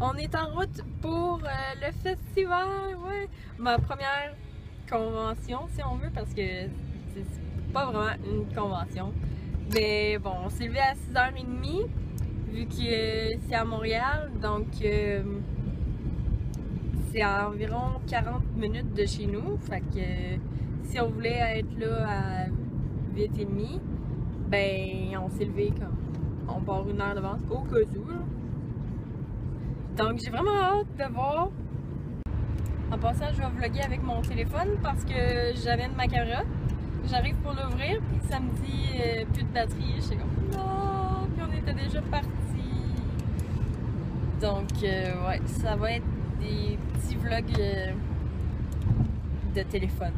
On est en route pour le festival, ouais. Ma première convention, si on veut, parce que c'est pas vraiment une convention. Mais bon, on s'est levé à 6h30, vu que c'est à Montréal, donc c'est à environ 40 minutes de chez nous. Fait que si on voulait être là à 8h30, ben on s'est levé comme on part une heure d'avance au cas où. Donc j'ai vraiment hâte de voir. En passant, je vais vlogger avec mon téléphone parce que j'amène ma caméra. J'arrive pour l'ouvrir, puis ça me dit plus de batterie. Je suis comme non, puis on était déjà parti. Donc ouais, ça va être des petits vlogs de téléphone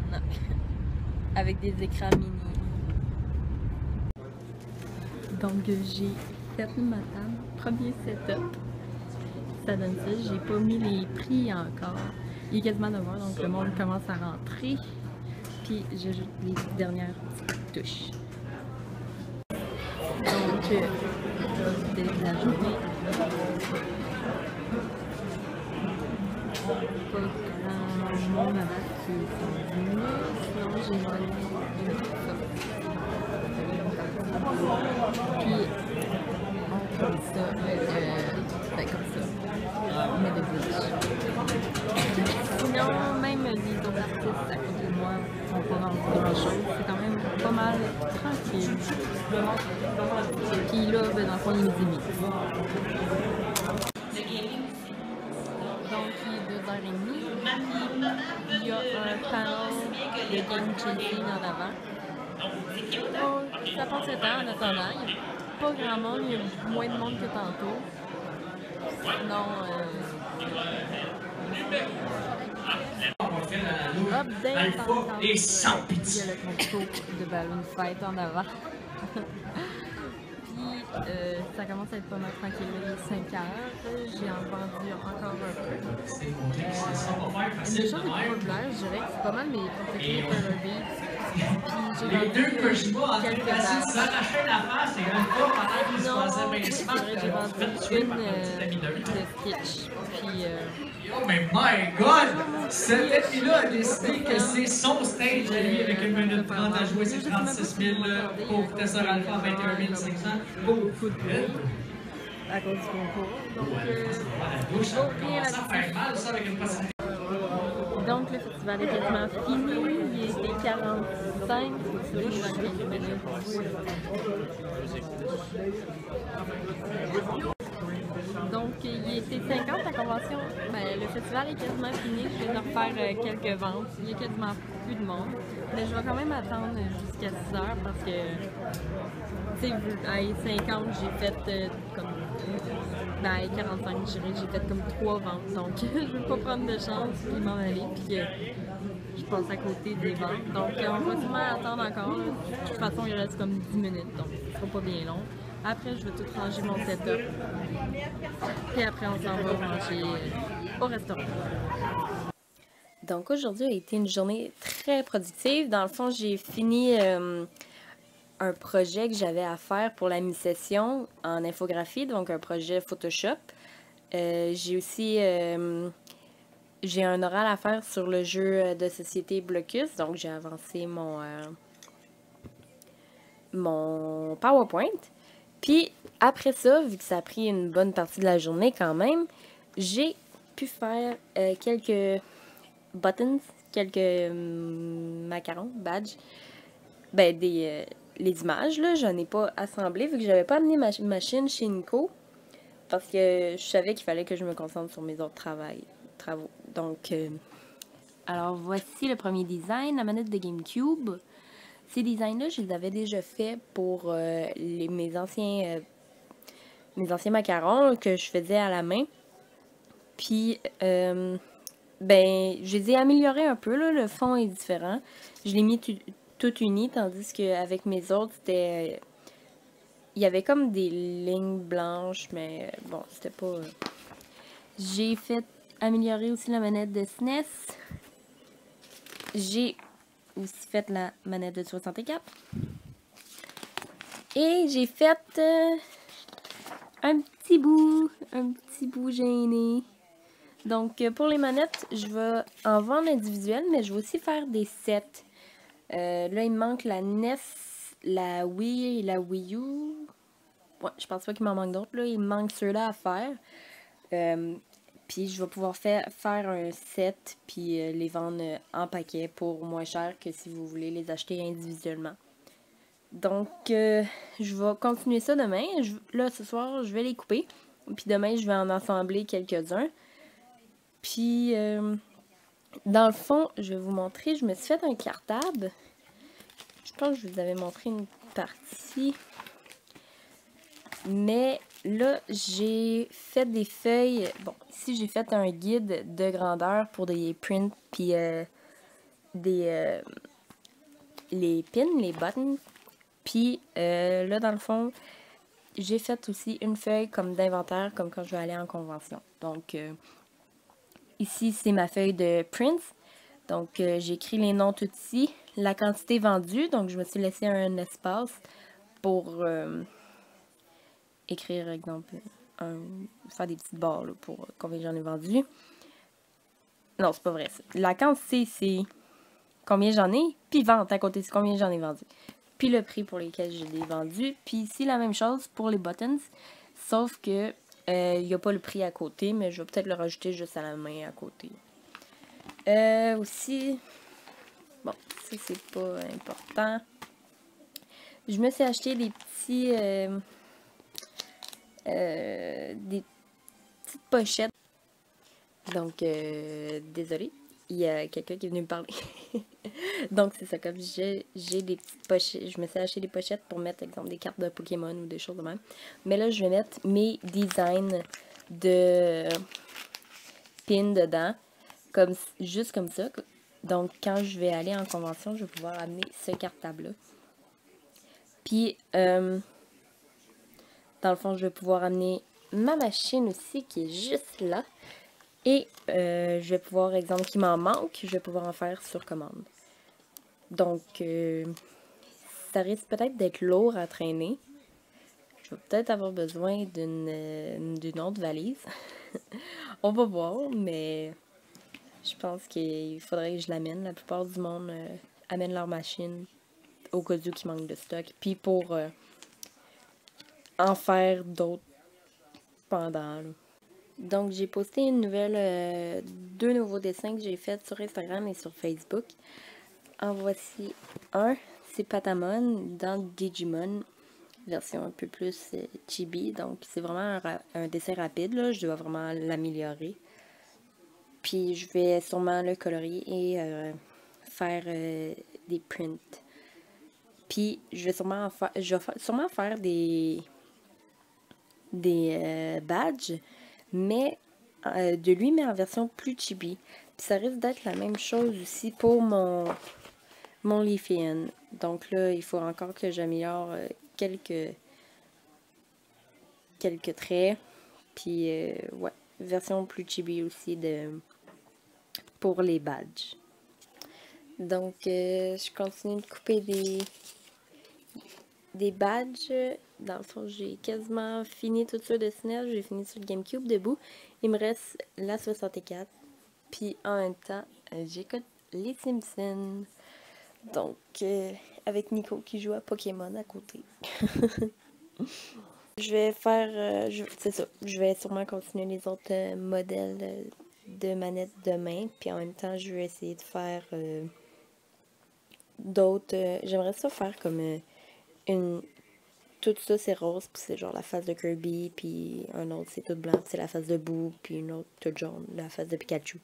avec des écrans mini. Donc j'ai fait ma table, premier setup. Ça donne ça, j'ai pas mis les prix encore. Il est quasiment 9h, donc le monde commence à rentrer. Puis j'ajoute les dernières petites touches. Donc, de la journée. Pas grand monde avant qu'ils sont venus, sinon j'ai volé une petite sorte. Puis, on prend ça, ben comme ça. Mais de bouche. Sinon, même les autres artistes à côté de moi sont pas dans le grand chose. C'est quand même pas mal tranquille. Puis là, ben, dans le fond, ils nous imitent. Donc, il est 2h30. Il y a un panel de game chasing en avant. Oh, ça passe le temps en attendant. Il n'y a pas grand monde, il y a moins de monde que tantôt. Non, il y a le concours de Balloon Fight en avant. Puis ça commence à être pas mal tranquille, il est 5h. J'ai en vendu encore un peu. Une des choses les plus populaires, je dirais que c'est pas mal mes confections de Pearler Beads. Les deux que je vois en train de s'arracher la face et un pas pendant qu'ils se passaient mes espaces. J'ai vendu une de sketch. Puis. Oh, mais my god! Cette fille-là a décidé que c'est son stage à lui avec 1 minute 30 à jouer, c'est 36 000 pour Tessor Alpha, 21 500. Beaucoup de bruit à cause du concours. Donc, donc le festival est quasiment fini, il était 45, c'est vrai que je donc, il était 50 la convention. Ben, le festival est quasiment fini. Je vais refaire quelques ventes. Il y a quasiment plus de monde. Mais je vais quand même attendre jusqu'à 6h parce que, tu sais, à 50, j'ai fait comme. Ben, à 45, je dirais, j'ai fait comme 3 ventes. Donc, je veux pas prendre de chance puis m'en aller. Puis, je passe à côté des ventes. Donc, on va sûrement attendre encore. De toute façon, il reste comme 10 minutes. Donc, ce sera pas bien long. Après, je vais tout ranger mon setup. Puis après, on s'en va manger au restaurant. Donc aujourd'hui a été une journée très productive. Dans le fond, j'ai fini un projet que j'avais à faire pour la mi-session en infographie, donc un projet Photoshop. J'ai aussi j'ai un oral à faire sur le jeu de société Blocus, donc j'ai avancé mon, mon PowerPoint. Puis après ça, vu que ça a pris une bonne partie de la journée quand même, j'ai pu faire quelques buttons, quelques macarons, badges, ben les images là, j'en ai pas assemblé vu que j'avais pas amené ma machine chez Nico parce que je savais qu'il fallait que je me concentre sur mes autres travaux. Donc, alors voici le premier design, la manette de GameCube. Ces designs-là, je les avais déjà faits pour mes anciens macarons que je faisais à la main. Puis, ben, je les ai améliorés un peu, là. Le fond est différent. Je l'ai mis tout uni, tandis qu'avec mes autres, c'était... Il y avait comme des lignes blanches, mais bon, c'était pas... J'ai fait améliorer aussi la manette de SNES. J'ai... aussi fait la manette de 64. Et j'ai fait un petit bout gêné. Donc pour les manettes, je vais en vendre individuel, mais je vais aussi faire des sets. Là, il me manque la NES, la Wii et la Wii U. Ouais, je pense pas qu'il m'en manque d'autres. Là, il me manque ceux-là à faire. Puis je vais pouvoir faire un set, puis les vendre en paquet pour moins cher que si vous voulez les acheter individuellement. Donc, je vais continuer ça demain. Là, ce soir, je vais les couper. Puis demain, je vais en assembler quelques-uns. Puis, dans le fond, je vais vous montrer. Je me suis fait un cartable. Je pense que je vous avais montré une partie. Mais là, j'ai fait des feuilles. Bon, ici, j'ai fait un guide de grandeur pour des prints, puis les pins, les buttons. Puis là, dans le fond, j'ai fait aussi une feuille comme d'inventaire, comme quand je vais aller en convention. Donc, ici, c'est ma feuille de prints. Donc, j'écris les noms tout ici. La quantité vendue, donc je me suis laissé un espace pour... écrire, exemple, faire des petites barres là, pour combien j'en ai vendu. Non, c'est pas vrai. La quantité, c'est combien j'en ai, puis vente à côté, c'est combien j'en ai vendu. Puis le prix pour lesquels je l'ai vendu. Puis ici, la même chose pour les buttons, sauf que il n'y a pas le prix à côté, mais je vais peut-être le rajouter juste à la main à côté. Aussi, bon, ça c'est pas important. Je me suis acheté des petits... des petites pochettes. Donc, désolée, il y a quelqu'un qui est venu me parler. Donc, c'est ça, comme j'ai des petites pochettes, je me suis acheté des pochettes pour mettre, exemple, des cartes de Pokémon ou des choses de même. Mais là, je vais mettre mes designs de pins dedans, comme, juste comme ça. Donc, quand je vais aller en convention, je vais pouvoir amener ce cartable-là. Puis, dans le fond, je vais pouvoir amener ma machine aussi, qui est juste là. Et je vais pouvoir, exemple, qui m'en manque, je vais pouvoir en faire sur commande. Donc, ça risque peut-être d'être lourd à traîner. Je vais peut-être avoir besoin d'une autre valise. On va voir, mais je pense qu'il faudrait que je l'amène. La plupart du monde amène leur machine au cas où qui manque de stock. Puis pour... en faire d'autres pendant. Là. Donc j'ai posté une nouvelle, deux nouveaux dessins que j'ai faits sur Instagram et sur Facebook. En voici un, c'est Patamon dans Digimon, version un peu plus chibi. Donc c'est vraiment un dessin rapide, là. Je dois vraiment l'améliorer. Puis je vais sûrement le colorier et faire des prints. Puis je vais sûrement faire des badges, mais de lui, mais en version plus chibi. Puis ça risque d'être la même chose aussi pour mon Leafeon. Donc là, il faut encore que j'améliore quelques traits. Puis ouais, version plus chibi aussi pour les badges. Donc je continue de couper des badges. Dans le fond, j'ai quasiment fini tous ceux de SNES. J'ai fini sur le GameCube de Boo. Il me reste la 64. Puis en même temps, j'écoute les Simpsons. Donc, avec Nico qui joue à Pokémon à côté. Je vais faire... c'est ça. Je vais sûrement continuer les autres modèles de manettes demain. Puis en même temps, je vais essayer de faire d'autres... j'aimerais ça faire comme une... Tout ça, c'est rose, puis c'est genre la face de Kirby, puis un autre, c'est tout blanc, puis c'est la face de Boo, puis une autre, toute jaune, la face de Pikachu.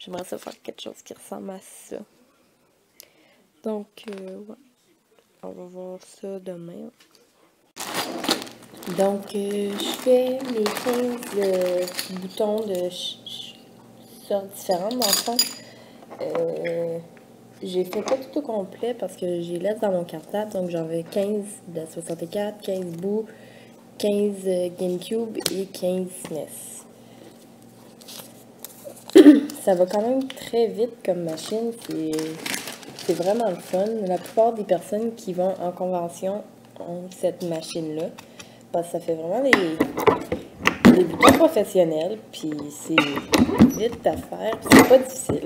J'aimerais ça faire quelque chose qui ressemble à ça. Donc, ouais. On va voir ça demain. Donc, je fais mes 15 boutons de sortes différentes, dans le fond. J'ai fait pas tout au complet parce que j'ai laisse dans mon cartable, donc j'avais 15 de la 64, 15 Boo, 15 GameCube et 15 SNES. Ça va quand même très vite comme machine, c'est vraiment le fun. La plupart des personnes qui vont en convention cette machine-là. Parce que ça fait vraiment des débutants professionnels. Puis c'est vite à faire. C'est pas difficile.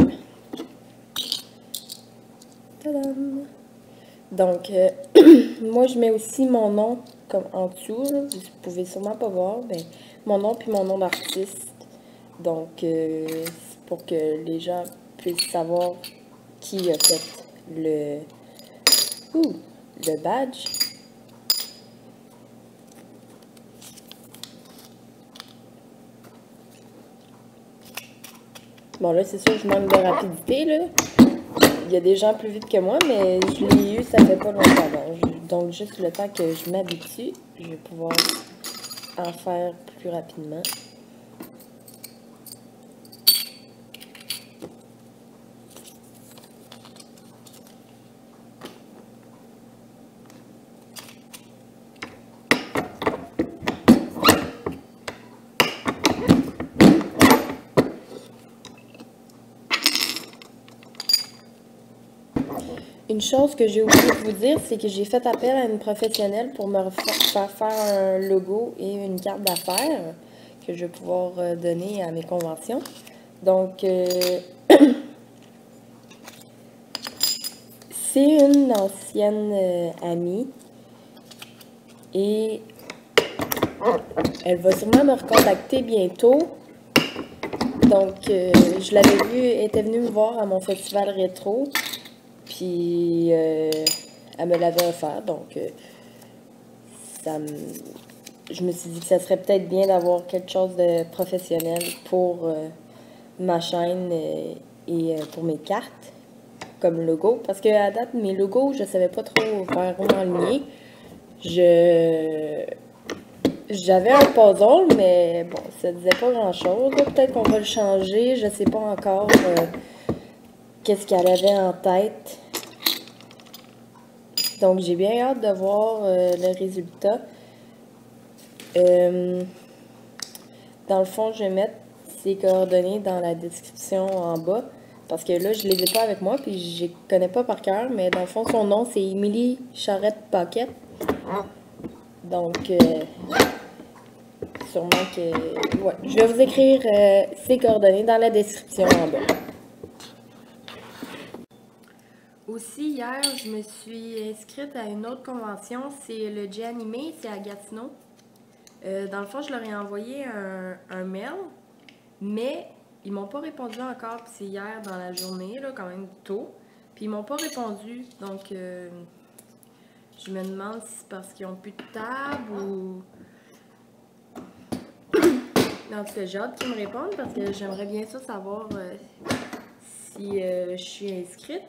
Tadam! Donc, moi, je mets aussi mon nom comme en dessous. Là. Vous pouvez sûrement pas voir. Ben, mon nom puis mon nom d'artiste. Donc, c'est pour que les gens puissent savoir qui a fait le badge. Bon, là, c'est sûr que je manque de rapidité, là. Il y a des gens plus vite que moi, mais je l'ai eu, ça fait pas longtemps. Donc, juste le temps que je m'habitue, je vais pouvoir en faire plus rapidement. Une chose que j'ai oublié de vous dire, c'est que j'ai fait appel à une professionnelle pour me faire faire un logo et une carte d'affaires que je vais pouvoir donner à mes conventions. Donc, c'est une ancienne amie et elle va sûrement me recontacter bientôt. Donc, je l'avais vue, elle était venue me voir à mon festival rétro. Puis, elle me l'avait offert, donc je me suis dit que ça serait peut-être bien d'avoir quelque chose de professionnel pour ma chaîne et pour mes cartes, comme logo. Parce qu'à date, mes logos, je ne savais pas trop vers où m'enligner. J'avais un puzzle, mais bon, ça ne disait pas grand-chose. Peut-être qu'on va le changer, je ne sais pas encore qu'est-ce qu'elle avait en tête. Donc, j'ai bien hâte de voir le résultat. Dans le fond, je vais mettre ses coordonnées dans la description en bas. Parce que là, je ne les ai pas avec moi, puis je ne connais pas par cœur. Mais dans le fond, son nom, c'est Émilie Charrette-Paquette. Donc, sûrement que... Ouais. Je vais vous écrire ses coordonnées dans la description en bas. Aussi, hier, je me suis inscrite à une autre convention, c'est le G-Anime, c'est à Gatineau. Dans le fond, je leur ai envoyé un mail, mais ils m'ont pas répondu encore, puis c'est hier dans la journée, là, quand même tôt. Puis ils m'ont pas répondu, donc je me demande si c'est parce qu'ils ont plus de table ou... En tout cas, j'ai hâte qu'ils me répondent parce que j'aimerais bien sûr savoir si je suis inscrite.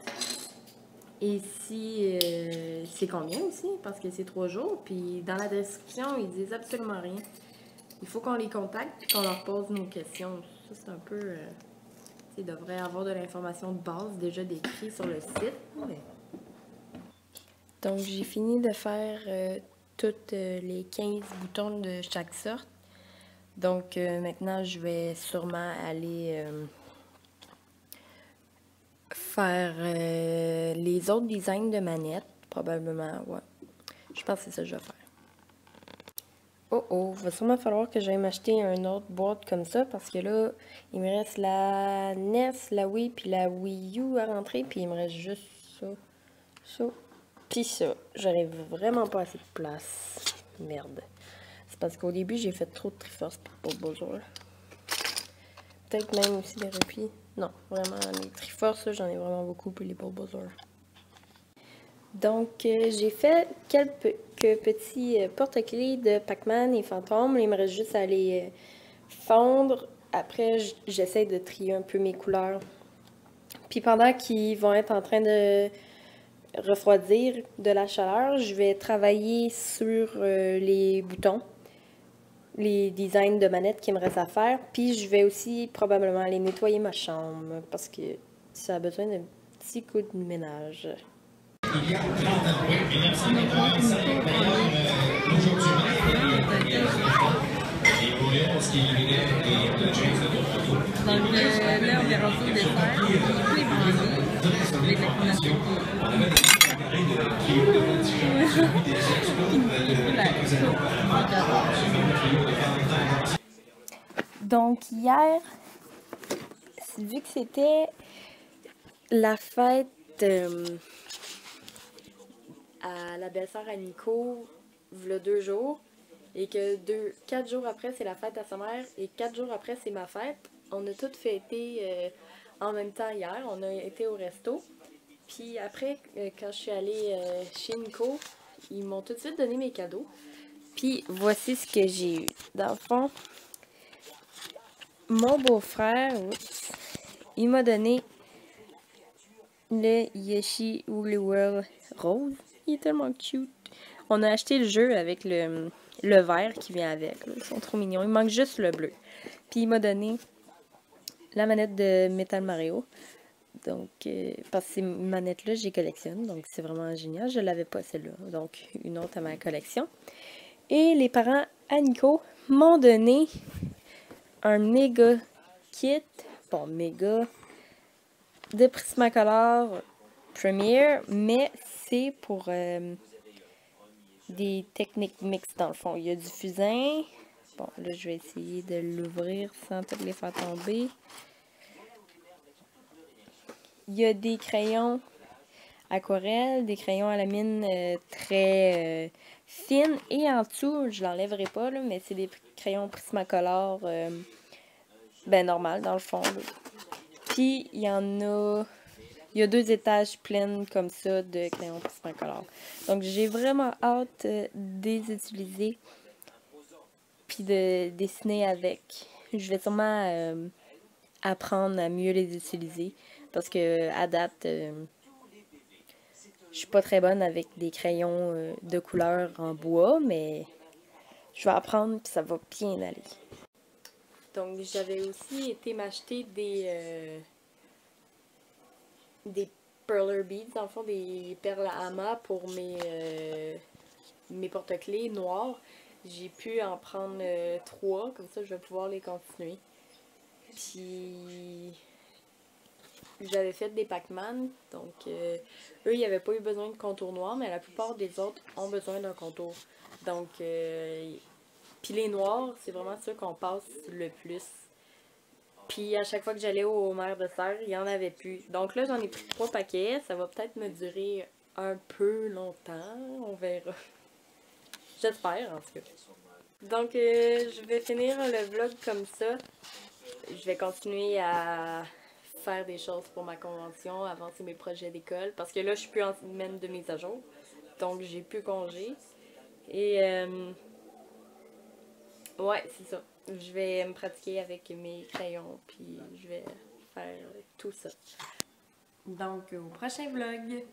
Et si c'est combien aussi, parce que c'est 3 jours, puis dans la description, ils disent absolument rien. Il faut qu'on les contacte et qu'on leur pose nos questions. Ça, c'est un peu... ils devraient avoir de l'information de base déjà décrite sur le site. Mais... Donc, j'ai fini de faire toutes les 15 boutons de chaque sorte. Donc, maintenant, je vais sûrement aller... faire les autres designs de manettes, probablement, ouais. Je pense que c'est ça que je vais faire. Oh oh, il va sûrement falloir que j'aille m'acheter une autre boîte comme ça, parce que là, il me reste la NES, la Wii, puis la Wii U à rentrer, puis il me reste juste ça, ça, puis ça. J'arrive vraiment pas assez de place. Merde. C'est parce qu'au début, j'ai fait trop de Triforce, puis pas besoin. Peut-être même aussi des replis. Non, vraiment, les Triforce, j'en ai vraiment beaucoup, puis les Bulbasaur. Donc, j'ai fait quelques petits porte-clés de Pac-Man et Fantôme. Il me reste juste à les fondre. Après, j'essaie de trier un peu mes couleurs. Puis pendant qu'ils vont être en train de refroidir de la chaleur, je vais travailler sur les boutons, les designs de manettes qui me restent à faire, puis je vais aussi probablement aller nettoyer ma chambre, parce que ça a besoin d'un petit coup de ménage. Donc hier, vu que c'était la fête à la belle-sœur Aniko, v'là 2 jours, et que 4 jours après c'est la fête à sa mère, et 4 jours après c'est ma fête, on a toutes fêté en même temps hier, on a été au resto. Puis après, quand je suis allée chez Nico, ils m'ont tout de suite donné mes cadeaux. Puis voici ce que j'ai eu. Dans le fond, mon beau-frère, il m'a donné le Yoshi Woolly World rose. Il est tellement cute. On a acheté le jeu avec le vert qui vient avec. Ils sont trop mignons. Il manque juste le bleu. Puis il m'a donné la manette de Metal Mario. Donc, parce que ces manettes-là, je les collectionne, donc c'est vraiment génial. Je ne l'avais pas celle-là, donc une autre à ma collection. Et les parents Aniko m'ont donné un méga kit, bon méga, de Prismacolor Premier, mais c'est pour des techniques mixtes dans le fond. Il y a du fusain, bon là je vais essayer de l'ouvrir sans toutes les faire tomber. Il y a des crayons aquarelles, des crayons à la mine très fines. Et en dessous, je l'enlèverai pas, là, mais c'est des crayons Prismacolor ben normal dans le fond. Là. Puis, il y a 2 étages pleines comme ça de crayons Prismacolor. Donc, j'ai vraiment hâte de les utiliser. Puis de dessiner avec. Je vais sûrement apprendre à mieux les utiliser. Parce que à date, je suis pas très bonne avec des crayons de couleur en bois, mais je vais apprendre puis ça va bien aller. Donc j'avais aussi été m'acheter des Pearler Beads, dans le fond des perles à amas pour mes porte-clés noirs. J'ai pu en prendre 3, comme ça je vais pouvoir les continuer. Puis j'avais fait des Pac-Man, donc eux, ils n'avaient pas eu besoin de contour noir, mais la plupart des autres ont besoin d'un contour. Donc, puis les noirs, c'est vraiment ceux qu'on passe le plus. Puis à chaque fois que j'allais au maire de serre, il n'y en avait plus. Donc là, j'en ai pris 3 paquets, ça va peut-être me durer un peu longtemps, on verra. J'espère, en tout cas. Donc, je vais finir le vlog comme ça. Je vais continuer à faire des choses pour ma convention, avancer mes projets d'école, parce que là, je suis plus en semaine de mise à jour, donc j'ai plus congé. Et ouais, c'est ça. Je vais me pratiquer avec mes crayons, puis je vais faire tout ça. Donc, au prochain vlog!